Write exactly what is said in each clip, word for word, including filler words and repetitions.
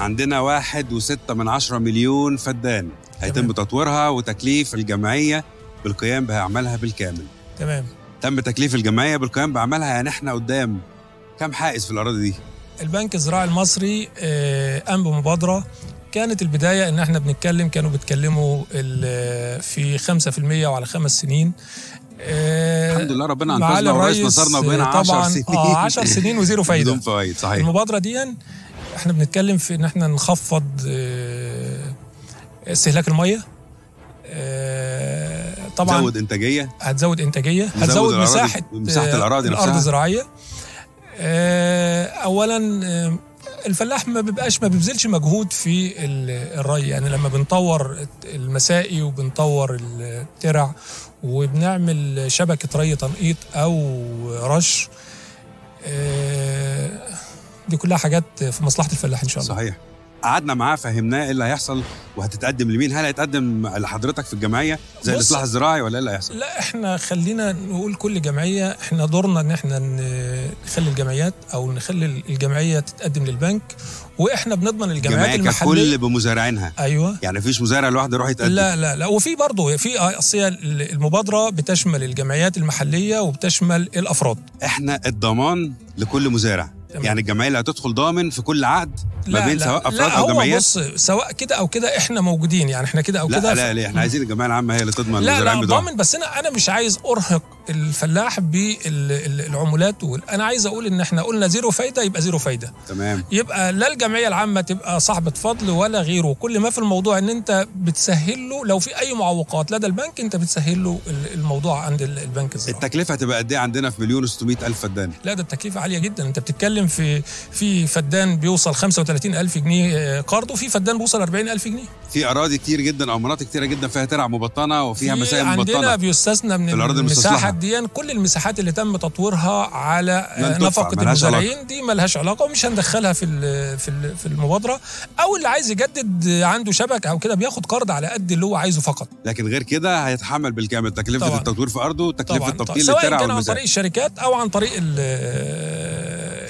عندنا واحد وستة من عشرة مليون فدان هيتم تطويرها وتكليف الجمعية بالقيام بأعمالها بالكامل. تمام. تم تكليف الجمعية بالقيام بأعمالها، يعني احنا قدام كم حائز في الأراضي دي؟ البنك الزراعي المصري قام بمبادرة، كانت البداية إن احنا بنتكلم، كانوا بيتكلموا في خمسة بالمية وعلى خمس سنين. الحمد لله ربنا أنقذنا والرئيس نصرنا وبقينا عشر سنين. اه عشر سنين وزيرو فايدة. بدون فوايد، صحيح. المبادرة دي احنا بنتكلم في إن احنا نخفض استهلاك المية. طبعا هتزود إنتاجية، هتزود إنتاجية، هتزود مساحة مساحة الأراضي نفسها، الأرض الزراعية. أولا الفلاح ما بيبقاش ما بيبذلش مجهود في الري، يعني لما بنطور المسائي وبنطور الترع وبنعمل شبكة ري تنقيط أو رش، دي كلها حاجات في مصلحة الفلاح إن شاء الله. صحيح. قعدنا معاه فهمناه ايه اللي هيحصل وهتتقدم لمين، هل هيتقدم لحضرتك في الجمعيه زي الاصلاح الزراعي ولا ايه اللي هيحصل؟ لا احنا خلينا نقول كل جمعيه، احنا دورنا ان احنا نخلي الجمعيات او نخلي الجمعيه تتقدم للبنك، واحنا بنضمن الجمعيات المحليه ككل بمزارعينها. ايوه، يعني مفيش مزارع لوحده يروح يتقدم. لا لا لا، وفي برضه في اصل المبادره بتشمل الجمعيات المحليه وبتشمل الافراد. احنا الضمان لكل مزارع. يعني الجمعيه اللي هتدخل ضامن في كل عقد ما بين سواء افراد او جمعيات. بص، سواء كده او كده احنا موجودين، يعني احنا كده او كده. لا لا لا، احنا عايزين الجمعيه العامه هي اللي تضمن المزارعين. لا لا ضامن، بس انا انا مش عايز ارهق الفلاح بالعمولات، انا عايز اقول ان احنا قلنا زيرو فايده يبقى زيرو فايده. تمام. يبقى لا الجمعيه العامه تبقى صاحبه فضل ولا غيره، كل ما في الموضوع ان انت بتسهل له لو في اي معوقات لدى البنك انت بتسهل له الموضوع عند البنك الزراعي. التكلفه هتبقى قد ايه عندنا في مليون وستمية الف فدان؟ لا ده التكلفه عاليه جدا، انت بتتكلم في في فدان بيوصل خمسة وتلاتين ألف جنيه قرض، وفي فدان بيوصل أربعين ألف جنيه. في اراضي كتير جدا او مناطق كتيره جدا فيها ترع مبطنه وفيها مساحه مبطنه. عندنا بيستثنى من المساحات دي كل المساحات اللي تم تطويرها على نفقه المزارعين، دي مالهاش علاقه ومش هندخلها في في في المبادره، او اللي عايز يجدد عنده شبكه او كده بياخد قرض على قد اللي هو عايزه فقط، لكن غير كده هيتحمل بالكامل تكلفه التطوير في ارضه وتكلفه التبطين للترع والمزارع، سواء عن طريق الشركات او عن طريق.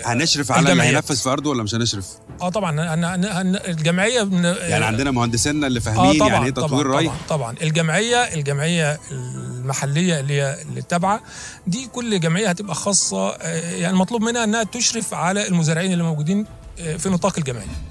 هنشرف على اللي هينفذ في ارضه ولا مش هنشرف؟ اه طبعا انا الجمعيه بن... يعني عندنا مهندسينا اللي فاهمين آه يعني ايه تطوير ري. طبعا طبعا الجمعيه الجمعيه المحليه اللي هي اللي تابعه دي، كل جمعيه هتبقى خاصه، يعني مطلوب منها انها تشرف على المزارعين اللي موجودين في نطاق الجمعيه.